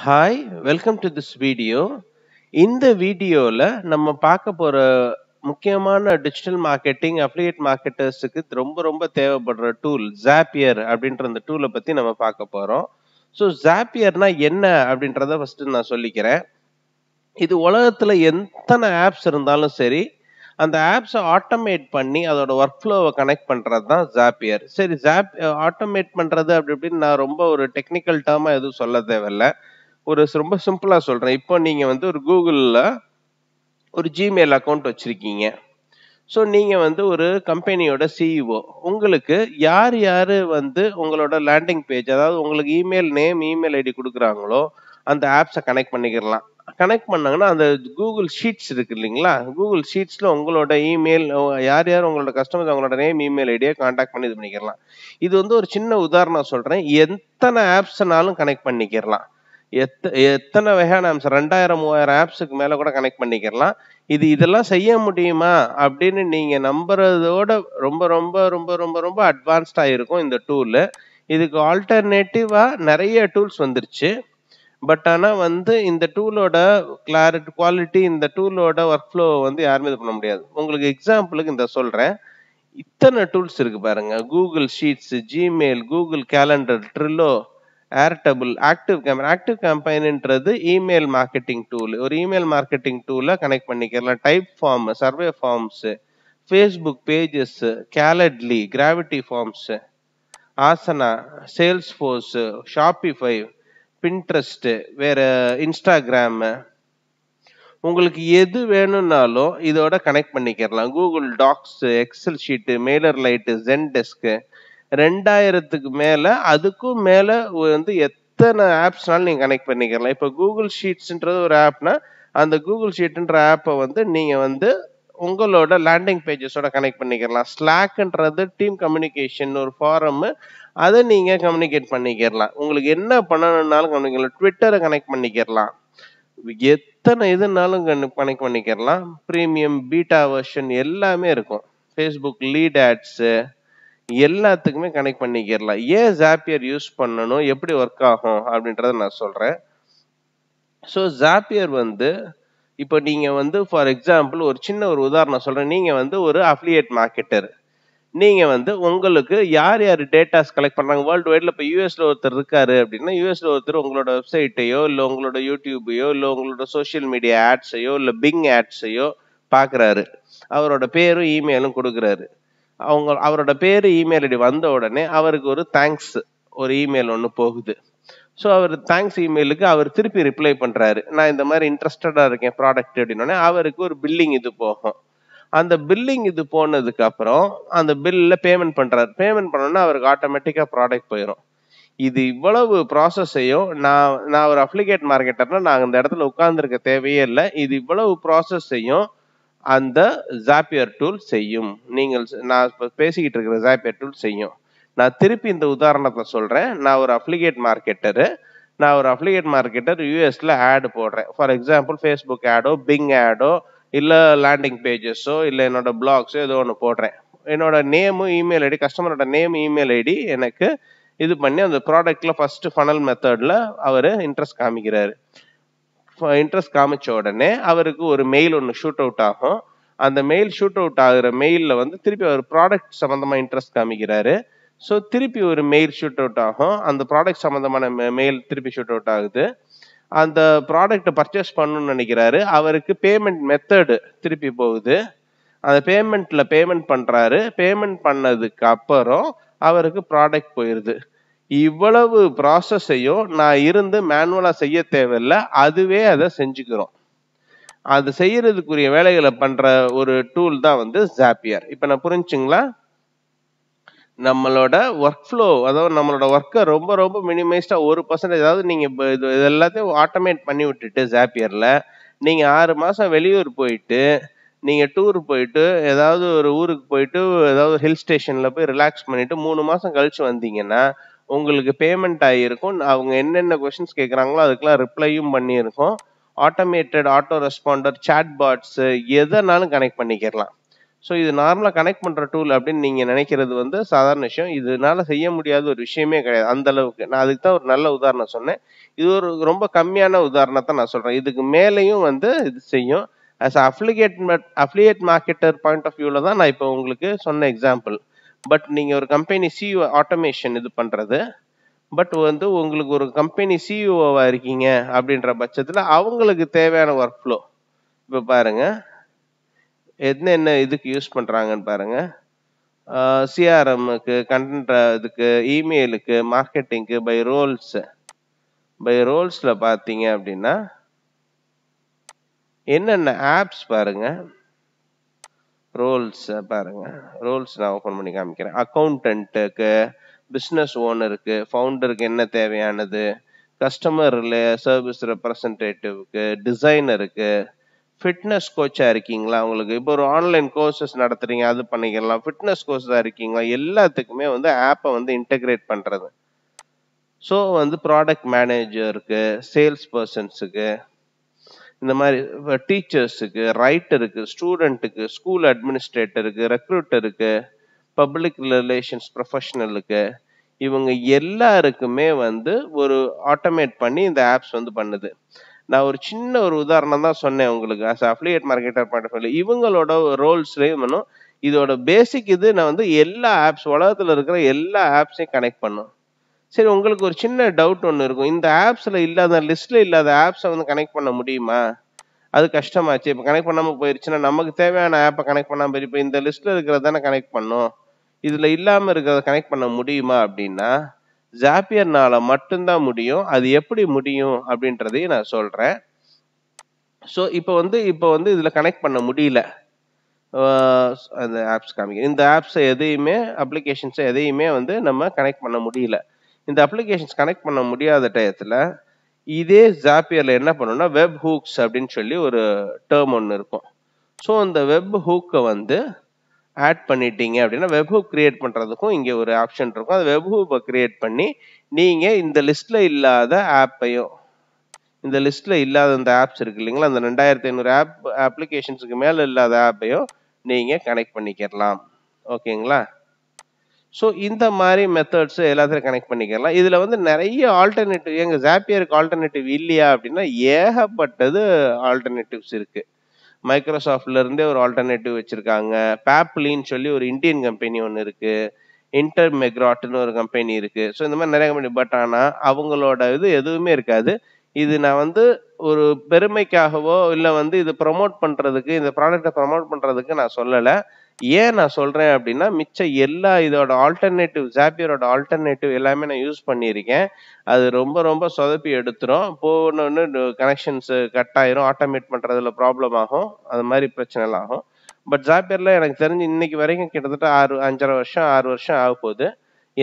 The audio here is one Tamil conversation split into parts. Hi, welcome to this video. In the video, we will talk about digital marketing, affiliate marketers, and the tool Zapier. So, Zapier is what? இது உலகத்துல எத்தனை ஆப்ஸ் இருந்தாலும் சரி அந்த ஆப்ஸை ஆட்டோமேட் பண்ணி அதோட வொர்க் ஃப்ளோவை கனெக்ட் பண்றது தான் ஜாப்பியர். சரி, ஆட்டோமேட் பண்றது அப்படின்னு நான் ரொம்ப ஒரு டெக்னிக்கல் டேர்மா எதுவும் சொல்ல தேவையில்ல, ஒரு ரொம்ப சிம்பிளா சொல்றேன். இப்போ நீங்க ஒரு கூகுள்ல ஒரு ஜிமெயில் அக்கௌண்ட் வச்சிருக்கீங்க. ஸோ நீங்க ஒரு கம்பெனியோட சிஇஓ, உங்களுக்கு யார் யாரு உங்களோட லேண்டிங் பேஜ், அதாவது உங்களுக்கு இமெயில் நேம் இமெயில் ஐடி கொடுக்குறாங்களோ அந்த ஆப்ஸை கனெக்ட் பண்ணிக்கலாம். கனெக்ட் பண்ணாங்கன்னா அந்த கூகுள் ஷீட்ஸ் இருக்கு இல்லைங்களா, கூகுள் ஷீட்ஸில் உங்களோட இமெயில், யார் யார் உங்களோட கஸ்டமர்ஸ் அவங்களோட நேம் இமெயில் ஐடியை கான்டாக்ட் பண்ணி இது பண்ணிக்கிறலாம். இது ஒரு சின்ன உதாரணம் சொல்கிறேன். எத்தனை ஆப்ஸ்னாலும் கனெக்ட் பண்ணிக்கிறலாம், எத்தனை வகையான ஆப்ஸ், 2000-3000 ஆப்ஸுக்கு மேலே கூட கனெக்ட் பண்ணிக்கிறலாம். இதெல்லாம் செய்ய முடியுமா அப்படின்னு நீங்கள் நம்புறதோட ரொம்ப ரொம்ப ரொம்ப ரொம்ப ரொம்ப அட்வான்ஸ்டாக இருக்கும் இந்த டூலு. இதுக்கு ஆல்டர்னேட்டிவாக நிறைய டூல்ஸ் வந்துருச்சு. பட் ஆனால் இந்த டூலோட குவாலிட்டி, இந்த டூலோட ஒர்க் ஃப்ளோவை யாருமே இது பண்ண முடியாது. உங்களுக்கு எக்ஸாம்பிளுக்கு இந்த சொல்கிறேன். இத்தனை டூல்ஸ் இருக்குது பாருங்க, Google sheets, Gmail, Google calendar, Trello, Airtable, active campaign. Active கேம்பைன்ன்றது இமெயில் மார்க்கெட்டிங் டூல், ஒரு இமெயில் மார்க்கெட்டிங் டூலை கனெக்ட் பண்ணிக்கலாம். Type form, survey forms, Facebook pages, Calendly, gravity forms, Asana, Salesforce, Shopify, Pinterest, வேற இன்ஸ்டாகிராம், உங்களுக்கு எது வேணும்னாலும் இதோட கனெக்ட் பண்ணிக்கிறலாம். Google docs, Excel sheet, MailerLite, Zendesk, 2000-க்கு மேலே அதுக்கும் மேலே எத்தனை ஆப்ஸ்னாலும் நீங்கள் கனெக்ட் பண்ணிக்கிறலாம். இப்போ கூகுள் ஷீட்ஸ்ன்றது ஒரு ஆப்னா அந்த கூகுள் ஷீட்டுன்ற ஆப்பை நீங்கள் உங்களோட லேண்டிங் பேஜஸோட கனெக்ட் பண்ணிக்கிறலாம். ஸ்லாக்ன்றது டீம் கம்யூனிகேஷன் ஒரு ஃபாரம், அதை நீங்கள் கம்யூனிகேட் பண்ணிக்கிறலாம். உங்களுக்கு என்ன பண்ணணும்னாலும் கம்யூனிகேட், ட்விட்டரை கனெக்ட் பண்ணிக்கிறலாம், எத்தனை இதுனாலும் கனெக்ட் பண்ணிக்கிறலாம். ப்ரீமியம் பீட்டா வெர்ஷன் எல்லாமே இருக்கும். ஃபேஸ்புக் லீட் ஆட்ஸு எல்லாத்துக்குமே கனெக்ட் பண்ணிக்கிறலாம். ஏன் ஜாப்பியர் யூஸ் பண்ணணும், எப்படி ஒர்க் ஆகும் அப்படின்றத நான் சொல்கிறேன். ஸோ ஜாப்பியர் இப்போ நீங்கள் ஃபார் எக்ஸாம்பிள் ஒரு சின்ன ஒரு உதாரணம் சொல்கிறேன். நீங்கள் ஒரு அஃபிலியேட் மார்க்கெட்டர், நீங்கள் உங்களுக்கு யார் யார் டேட்டாஸ் கலெக்ட் பண்ணுறாங்க வேர்ல்டு வைடில். இப்போ யூஎஸில் ஒருத்தர் இருக்காரு அப்படின்னா, யூஎஸில் ஒருத்தர் உங்களோட வெப்சைட்டையோ இல்லை உங்களோட யூடியூபையோ இல்லை உங்களோட சோஷியல் மீடியா ஆட்ஸையோ இல்லை பிங் ஆட்ஸையோ பார்க்குறாரு. அவரோட பேரும் இமெயிலும் கொடுக்குறாரு. அவரோட பேர் இமெயில் ஐடி வந்த உடனே அவருக்கு ஒரு தேங்க்ஸ் ஒரு இமெயில் ஒன்று போகுது. ஸோ அவர் தேங்க்ஸ் இமெயிலுக்கு அவர் திருப்பி ரிப்ளை பண்ணுறாரு, நான் இந்த மாதிரி இன்ட்ரெஸ்டடாக இருக்கேன் ப்ராடக்ட் அப்படின்னோடனே அவருக்கு ஒரு பில்லிங் இது போகும். அந்த பில்லிங் இது போனதுக்கப்புறம் அந்த பில்லில் பேமெண்ட் பண்ணுறாரு. பேமெண்ட் பண்ணோன்னா அவருக்கு ஆட்டோமேட்டிக்காக ப்ராடக்ட் போயிடும். இது இவ்வளவு ப்ராசஸையும் நான் ஒரு அப்ளிகேட் மார்க்கெட்டர்னா நான் அந்த இடத்துல உட்கார்ந்துருக்க தேவையே இல்லை. இது இவ்வளவு ப்ராசஸையும் அந்த ஜாப்பியர் டூல் செய்யும். நான் இப்போ பேசிக்கிட்டு இருக்கிற ஜாப்பியர் டூல் செய்யும். நான் திருப்பி இந்த உதாரணத்தை சொல்கிறேன். நான் ஒரு அப்ளிகேட் மார்க்கெட்டர் யூஎஸில் ஆடு போடுறேன். ஃபார் எக்ஸாம்பிள் ஃபேஸ்புக் ஆடோ பிங் ஆடோ இல்லை லேண்டிங் பேஜஸோ இல்லை என்னோடய பிளாக்ஸோ ஏதோ ஒன்று போடுறேன். என்னோடய நேமும் இமெயில் ஐடி, கஸ்டமரோட நேம் இமெயில் ஐடி எனக்கு இது பண்ணி அந்த ப்ராடக்டில் ஃபஸ்ட்டு ஃபனல் மெத்தடில் அவர் இன்ட்ரெஸ்ட் காமிக்கிறாரு. இன்ட்ரெஸ்ட் காமிச்ச உடனே அவருக்கு ஒரு மெயில் ஒன்று ஷூட் அவுட் ஆகும். அந்த மெயில் ஷூட் அவுட் ஆகிற மெயிலில் திருப்பி அவர் ப்ராடக்ட் சம்மந்தமாக இன்ட்ரெஸ்ட் காமிக்கிறாரு. ஸோ திருப்பி ஒரு மெயில் ஷூட் அவுட் ஆகும். அந்த ப்ராடக்ட் சம்மந்தமான மெயில் திருப்பி ஷூட் அவுட் ஆகுது. அந்த ப்ராடக்டை பர்ச்சேஸ் பண்ணணும்னு நினைக்கிறாரு. அவருக்கு பேமெண்ட் மெத்தடு திருப்பி போகுது. அந்த பேமெண்ட்டில் பேமெண்ட் பண்ணுறாரு. பேமெண்ட் பண்ணதுக்கு அப்புறம் அவருக்கு ப்ராடக்ட் போயிடுது. இவ்வளவு ப்ராசஸையும் நான் மேனுவலாக செய்ய தேவையில்லை, அதுவே அதை செஞ்சுக்கிறோம். அது செய்யறதுக்குரிய வேலைகளை பண்ணுற ஒரு டூல் தான் ஜாப்பியர். இப்போ நான் புரிஞ்சுங்களா? நம்மளோட ஒர்க் ஃப்ளோ, அதாவது நம்மளோட ஒர்க்கை ரொம்ப ரொம்ப மினிமைஸ்டாக 1%, அதாவது நீங்கள் இது எல்லாத்தையும் ஆட்டோமேட் பண்ணி விட்டுட்டு ஜாப்பியரில் நீங்கள் 6 மாதம் வெளியூர் போயிட்டு, நீங்கள் டூர் போயிட்டு, ஏதாவது ஒரு ஊருக்கு போயிட்டு ஏதாவது ஹில் ஸ்டேஷனில் போய் ரிலாக்ஸ் பண்ணிவிட்டு 3 மாதம் கழித்து வந்தீங்கன்னா உங்களுக்கு பேமெண்ட் ஆகியிருக்கும். அவங்க என்னென்ன கொஷின்ஸ் கேட்குறாங்களோ அதுக்கெலாம் ரிப்ளையும் பண்ணியிருக்கோம். ஆட்டோமேட்டட், ஆட்டோ ரெஸ்பாண்டர், சாட்பாட்ஸு எதனாலும் கனெக்ட் பண்ணிக்கிறலாம். ஸோ இது நார்மலாக கனெக்ட் பண்ணுற டூல் அப்படின்னு நீங்கள் நினைக்கிறது வந்து சாதாரண விஷயம். இதனால் செய்ய முடியாத ஒரு விஷயமே கிடையாது அந்தளவுக்கு. நான் அதுக்கு தான் ஒரு நல்ல உதாரணம் சொன்னேன். இது ஒரு ரொம்ப கம்மியான உதாரணத்தை நான் சொல்கிறேன். இதுக்கு மேலேயும் வந்து இது செய்யும். As affiliate marketer point of வியூவில் தான் நான் இப்போ உங்களுக்கு சொன்ன எக்ஸாம்பிள். பட் நீங்கள் ஒரு கம்பெனி சிஇஓ ஆட்டோமேஷன் இது பண்ணுறது, பட் வந்து உங்களுக்கு ஒரு கம்பெனி சிஇஓவாக இருக்கீங்க அப்படின்ற பட்சத்தில் அவங்களுக்கு தேவையான ஒர்க் ஃப்ளோ இப்போ பாருங்கள் என்ன இதுக்கு யூஸ் பண்ணுறாங்கன்னு பாருங்கள். சிஆர்எம்முக்கு, கண்டென்ட் இதுக்கு, இமெயிலுக்கு, மார்க்கெட்டிங்க்கு, பை ரோல்ஸில் பார்த்தீங்க அப்படின்னா என்னென்ன ஆப்ஸ் பாருங்கள். ரோல்ஸை பாருங்கள், ரோல்ஸ் நான் ஓப்பன் பண்ணி காமிக்கிறேன். அக்கௌண்டண்ட்டுக்கு, பிஸ்னஸ் ஓனருக்கு, ஃபவுண்டருக்கு என்ன தேவையானது, கஸ்டமர் சர்வீஸ் ரெப்ரசன்டேட்டிவ்க்கு, டிசைனருக்கு, ஃபிட்னஸ் கோச்சாக இருக்கீங்களா, உங்களுக்கு இப்போ ஒரு ஆன்லைன் கோர்சஸ் நடத்துகிறீங்க அது பண்ணிக்கலாம், ஃபிட்னஸ் கோர்ஸாக இருக்கீங்களா, எல்லாத்துக்குமே வந்து ஆப்பை வந்து இன்டெகிரேட் பண்ணுறது. ஸோ வந்து ப்ராடக்ட் மேனேஜருக்கு, சேல்ஸ் பர்சன்ஸுக்கு, இந்த மாதிரி டீச்சர்ஸுக்கு, ரைட்டருக்கு, ஸ்டூடெண்ட்டுக்கு, ஸ்கூல் அட்மினிஸ்ட்ரேட்டருக்கு, ரெக்ரூட்டருக்கு, பப்ளிக் ரிலேஷன்ஸ் ப்ரொஃபஷனலுக்கு, இவங்க எல்லாருக்குமே வந்து ஒரு ஆட்டோமேட் பண்ணி இந்த ஆப்ஸ் வந்து பண்ணுது. நான் ஒரு சின்ன ஒரு உதாரணம் தான் சொன்னேன் உங்களுக்கு ஆஸ் அஃபிலியேட் மார்க்கெட்டர் பாயிண்ட். இவங்களோட ரோல்ஸ்லையும் பண்ணும். இதோட பேசிக் இது நான் வந்து எல்லா ஆப்ஸ், உலகத்தில் இருக்கிற எல்லா ஆப்ஸையும் கனெக்ட் பண்ணும். சரி, உங்களுக்கு ஒரு சின்ன டவுட் ஒன்று இருக்கும், இந்த ஆப்ஸில் இல்லாத லிஸ்ட்டில் இல்லாத ஆப்ஸை வந்து கனெக்ட் பண்ண முடியுமா? அது கஷ்டமாச்சு. இப்போ கனெக்ட் பண்ணாமல் போயிடுச்சுன்னா நமக்கு தேவையான ஆப்பை கனெக்ட் பண்ணாமல் போயிரு. இப்போ இந்த லிஸ்ட்டில் இருக்கிறது தானே கனெக்ட் பண்ணும், இதில் இல்லாமல் இருக்கிறத கனெக்ட் பண்ண முடியுமா அப்படின்னா ஜாப்பியர்னால மட்டும்தான் முடியும். அது எப்படி முடியும் அப்படின்றதையும் நான் சொல்கிறேன். ஸோ இப்போ வந்து இதில் கனெக்ட் பண்ண முடியல. அந்த ஆப்ஸ் காமிக்க இந்த ஆப்ஸை எதையுமே, அப்ளிகேஷன்ஸை எதையுமே வந்து நம்ம கனெக்ட் பண்ண முடியல. இந்த அப்ளிகேஷன்ஸ் கனெக்ட் பண்ண முடியாத டயத்தில் இதே ஜாப்பியரில் என்ன பண்ணணும்னா வெப் ஹூக்ஸ் அப்படின்னு சொல்லி ஒரு டேர்ம் ஒன்று இருக்கும். ஸோ அந்த வெப் ஹூக்கை வந்து ஆட் பண்ணிட்டீங்க அப்படின்னா வெப் ஹூப் கிரியேட் பண்ணுறதுக்கும் இங்கே ஒரு ஆப்ஷன் இருக்கும். அது வெப் ஹூப்பை கிரியேட் பண்ணி நீங்கள் இந்த லிஸ்ட்டில் இல்லாத ஆப்பையும், இந்த லிஸ்ட்டில் இல்லாத அந்த ஆப்ஸ் இருக்குது இல்லைங்களா, அந்த 2500 அப்ளிகேஷன்ஸுக்கு மேலே இல்லாத ஆப்பையும் நீங்கள் கனெக்ட் பண்ணிக்கிறலாம். ஓகேங்களா? ஸோ இந்த மாதிரி மெத்தட்ஸ் எல்லாத்தையும் கனெக்ட் பண்ணிக்கிறலாம். இதில் வந்து நிறைய ஆல்டர்னேட்டிவ், எங்கள் ஜாப்பியருக்கு ஆல்டர்னேட்டிவ் இல்லையா அப்படின்னா ஏகப்பட்டது ஆல்டர்னேட்டிவ்ஸ் இருக்குது. மைக்ரோசாஃப்ட்லேருந்தே ஒரு ஆல்டர்னேட்டிவ் வச்சுருக்காங்க. பேப்லின்னு சொல்லி ஒரு இந்தியன் கம்பெனி ஒன்று இருக்குது. இன்டர்மெக்ராட்னு ஒரு கம்பெனி இருக்குது. ஸோ இந்த மாதிரி நிறைய கம்பெனி. பட் ஆனால் அவங்களோட இது எதுவுமே இருக்காது. இது நான் வந்து ஒரு பெருமைக்காகவோ இல்லை வந்து இது ப்ரொமோட் பண்ணுறதுக்கு, இந்த ப்ராடக்டை ப்ரொமோட் பண்ணுறதுக்கு நான் சொல்லலை. ஏன் நான் சொல்கிறேன் அப்படின்னா மிச்சம் எல்லா இதோட ஆல்டர்னேட்டிவ், ஜாப்பியரோட ஆல்டர்னேட்டிவ் எல்லாமே நான் யூஸ் பண்ணியிருக்கேன். அது ரொம்ப ரொம்ப சொதப்பி எடுத்துரும். போனோன்னு கனெக்ஷன்ஸு கட் ஆயிரும், ஆட்டோமேட் பண்ணுறதுல ப்ராப்ளம் ஆகும், அது மாதிரி பிரச்சனைலாம் ஆகும். பட் ஜாப்பியரில் எனக்கு தெரிஞ்சு இன்னைக்கு வரைக்கும் கிட்டத்தட்ட 5.5 வருஷம் 6 வருஷம் ஆக போகுது,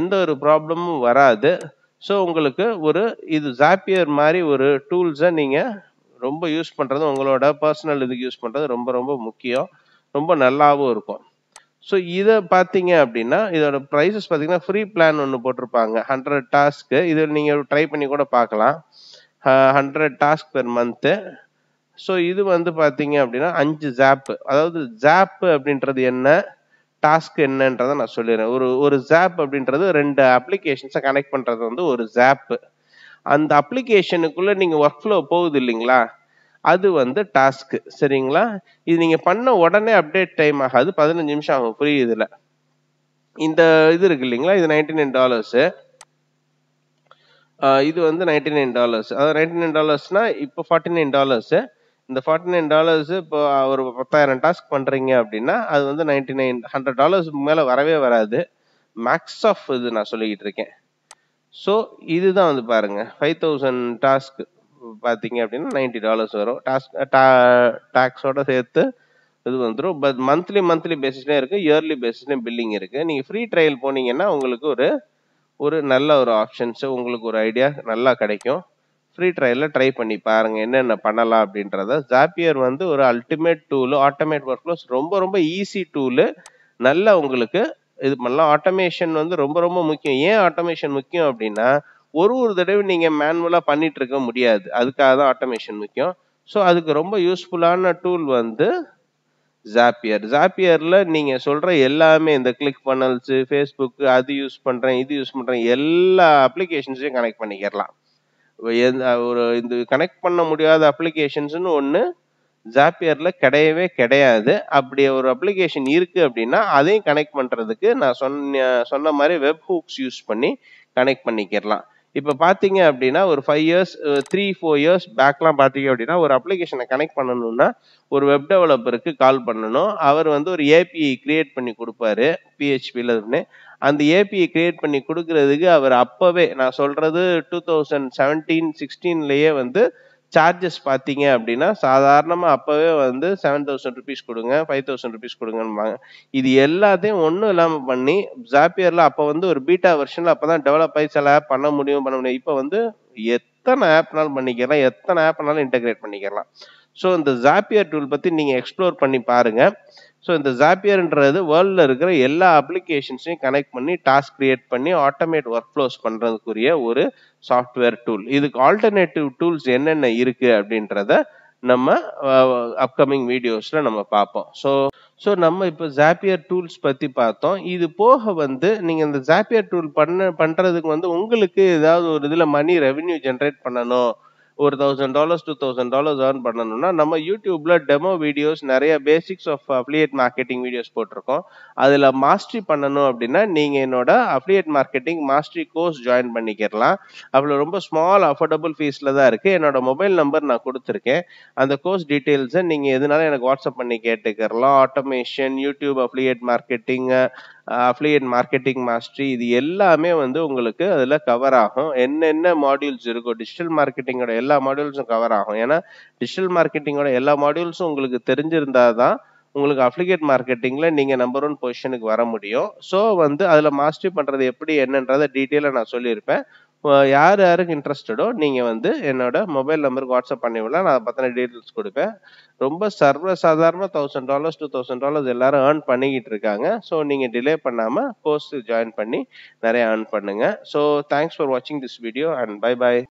எந்த ஒரு ப்ராப்ளமும் வராது. ஸோ உங்களுக்கு ஒரு இது ஜாப்பியர் மாதிரி ஒரு டூல்ஸை நீங்கள் ரொம்ப யூஸ் பண்ணுறது, உங்களோட பர்சனல் இதுக்கு யூஸ் பண்ணுறது ரொம்ப ரொம்ப முக்கியம். ரொம்ப நல்லாவும் இருக்கும். ஸோ இதை பார்த்தீங்க அப்படின்னா இதோட ப்ரைஸஸ் பார்த்தீங்கன்னா ஃப்ரீ பிளான் ஒன்று போட்டிருப்பாங்க. 100 டாஸ்க்கு, இது நீங்கள் ட்ரை பண்ணி கூட பார்க்கலாம். 100 டாஸ்க் பெர் மந்த்து. ஸோ இது வந்து பார்த்தீங்க அப்படின்னா 5 ஜாப்பு, அதாவது ஜாப்பு அப்படின்றது என்ன, டாஸ்க் என்னன்றதை நான் சொல்லிடுறேன். ஒரு ஜாப் அப்படின்றது 2 அப்ளிகேஷன்ஸை கனெக்ட் பண்ணுறது வந்து ஒரு ஜாப்பு. அந்த அப்ளிகேஷனுக்குள்ளே நீங்கள் ஒர்க் ஃப்ளோ போகுது இல்லைங்களா, அது வந்து டாஸ்க்கு. சரிங்களா? இது நீங்கள் பண்ண உடனே அப்டேட் டைம் ஆகாது, 15 நிமிஷம் ஆகும் ஃப்ரீ இதில். இந்த இது இருக்கு இல்லைங்களா, இது $99. இது வந்து $99. அதாவது $99னா இப்போ $49. இந்த $49 இப்போ ஒரு 10,000 டாஸ்க் பண்ணுறீங்க அப்படின்னா அது வந்து $99 மேலே வரவே வராது. மேக்ஸ் ஆஃப் இது நான் சொல்லிக்கிட்டு இருக்கேன். ஸோ இதுதான் வந்து பாருங்கள் 5,000 டாஸ்க்கு பார்த்தீங்க அப்படின்னா $90 வரும். டாக்ஸோட சேர்த்து இது வந்துடும். பட் மந்த்லி பேசிஸ்லேயும் இருக்குது, இயர்லி பேசிஸ்லேயும் பில்லிங் இருக்குது. நீங்கள் ஃப்ரீ ட்ரையல் போனீங்கன்னா உங்களுக்கு ஒரு நல்ல ஒரு ஆப்ஷன்ஸு, உங்களுக்கு ஒரு ஐடியா நல்லா கிடைக்கும். ஃப்ரீ ட்ரையலில் ட்ரை பண்ணி பாருங்கள் என்னென்ன பண்ணலாம் அப்படின்றத. ஜாப்பியர் வந்து ஒரு ultimate tool, automate workflows, ரொம்ப ரொம்ப ஈஸி டூலு, நல்லா உங்களுக்கு இது பண்ணலாம். ஆட்டோமேஷன் வந்து ரொம்ப ரொம்ப முக்கியம். ஏன் ஆட்டோமேஷன் முக்கியம் அப்படின்னா ஒரு தடவை நீங்கள் மேனுவலாக பண்ணிட்டு இருக்க முடியாது, அதுக்காக தான் ஆட்டோமேஷன் முக்கியம். ஸோ அதுக்கு ரொம்ப யூஸ்ஃபுல்லான டூல் வந்து ஜாப்பியர். ஜாப்பியரில் நீங்கள் சொல்கிற எல்லாமே இந்த கிளிக் பனல்ஸு, ஃபேஸ்புக்கு, அது யூஸ் பண்ணுறேன் இது யூஸ் பண்ணுறேன் எல்லா அப்ளிகேஷன்ஸையும் கனெக்ட் பண்ணிக்கிறலாம். ஒரு இந்த கனெக்ட் பண்ண முடியாத அப்ளிகேஷன்ஸ்னு ஒன்று ஜாப்பியரில் கிடையவே கிடையாது. அப்படி ஒரு அப்ளிகேஷன் இருக்குது அப்படின்னா அதையும் கனெக்ட் பண்ணுறதுக்கு நான் சொன்ன மாதிரி வெப் ஹூக்ஸ் யூஸ் பண்ணி கனெக்ட் பண்ணிக்கிறலாம். இப்போ பார்த்தீங்க அப்படின்னா ஒரு 5 இயர்ஸ் 3-4 இயர்ஸ் பேக்லாம் பார்த்தீங்க அப்படின்னா ஒரு அப்ளிகேஷனை கனெக்ட் பண்ணணும்னா ஒரு வெப் டெவலப்பருக்கு கால் பண்ணணும். அவர் வந்து ஒரு ஏபிஐ கிரியேட் பண்ணி கொடுப்பாரு, பிஹெச்பியில் இருந்து. அந்த ஏபிஐ கிரியேட் பண்ணி கொடுக்கறதுக்கு அவர் அப்போவே, நான் சொல்கிறது 2017-16லேயே வந்து சார்ஜஸ் பார்த்தீங்க அப்படின்னா சாதாரணமாக அப்போவே வந்து 7,000 ருபீஸ் கொடுங்க, 5,000 ருபீஸ் கொடுங்கன்னுவாங்க. இது எல்லாத்தையும் ஒன்றும் இல்லாமல் பண்ணி ஜாப்பியரில் அப்போ வந்து ஒரு பீட்டா வெர்ஷனில் அப்போ தான் டெவலப் ஆகி சில ஆப் பண்ண முடியும். இப்போ வந்து எத்தனை ஆப்னாலும் பண்ணிக்கலாம், எத்தனை ஆப்னாலும் இன்டெகிரேட் பண்ணிக்கலாம். ஸோ இந்த ஜாப்பியர் டூல் பற்றி நீங்கள் எக்ஸ்ப்ளோர் பண்ணி பாருங்கள். ஸோ இந்த ஜாப்பியர்ன்றது வேர்ல்டில் இருக்கிற எல்லா அப்ளிகேஷன்ஸையும் கனெக்ட் பண்ணி டாஸ்க் கிரியேட் பண்ணி ஆட்டோமேட் ஒர்க் ஃப்ளோஸ் பண்ணுறதுக்குரிய ஒரு சாஃப்ட்வேர் டூல். இதுக்கு ஆல்டர்னேட்டிவ் டூல்ஸ் என்னென்ன இருக்குது அப்படின்றத நம்ம அப்கமிங் வீடியோஸில் நம்ம பார்ப்போம். ஸோ நம்ம இப்போ ஜாப்பியர் டூல்ஸ் பற்றி பார்த்தோம். இது போக வந்து நீங்கள் இந்த ஜாப்பியர் டூல் பண்ணுறதுக்கு வந்து உங்களுக்கு ஏதாவது ஒரு இதில் மணி ரெவென்யூ ஜென்ரேட் பண்ணணும், ஒரு $1,000 $2,000 ஏர்ன் பண்ணணும்னா நம்ம யூடியூப்ல டெமோ வீடியோஸ் நிறைய basics of affiliate marketing videos போட்டிருக்கோம். அதில் மாஸ்ட்ரி பண்ணணும் அப்படின்னா நீங்கள் என்னோட affiliate marketing mastery course join பண்ணிக்கிறலாம். அவ்வளோ ரொம்ப ஸ்மால் அஃபோர்டபுள் ஃபீஸில் தான் இருக்குது. என்னோட மொபைல் நம்பர் நான் கொடுத்துருக்கேன். அந்த கோர்ஸ் டீட்டெயில்ஸை நீங்கள் எதுனாலும் எனக்கு வாட்ஸ்அப் பண்ணி கேட்டுக்கிறலாம். Automation, YouTube affiliate marketing, affiliate marketing mastery, இது எல்லாமே வந்து உங்களுக்கு அதில் கவர் ஆகும். என்னென்ன மாடியூல்ஸ் இருக்கும், டிஜிட்டல் மார்க்கெட்டிங்கோட எல்லா மாடியூல்ஸும் கவர் ஆகும். ஏன்னா டிஜிட்டல் மார்க்கெட்டிங்கோட எல்லா மாடியூல்ஸும் உங்களுக்கு தெரிஞ்சிருந்தால் தான் உங்களுக்கு அஃபிலியேட் மார்க்கெட்டிங்கில் நீங்கள் நம்பர் 1 பொசிஷனுக்கு வர முடியும். ஸோ வந்து அதில் மாஸ்ட்ரி பண்ணுறது எப்படி என்னன்றதை டீட்டெயிலாக நான் சொல்லியிருப்பேன். யாருக்கு இன்ட்ரெஸ்டடோ நீங்கள் வந்து என்னோட மொபைல் நம்பருக்கு வாட்ஸ்அப் பண்ணிவிடலாம். நான் அதை பற்றின டீட்டெயில்ஸ் கொடுப்பேன். ரொம்ப சர்வசாதாரணமாக $1,000 $2,000 எல்லாரும் ஏர்ன் பண்ணிக்கிட்டு இருக்காங்க. ஸோ நீங்கள் டிலே பண்ணாமல் கோர்ஸ் ஜாயின் பண்ணி நிறைய ஏர்ன் பண்ணுங்கள். ஸோ தேங்க்ஸ் ஃபார் வாட்சிங் this video and bye bye.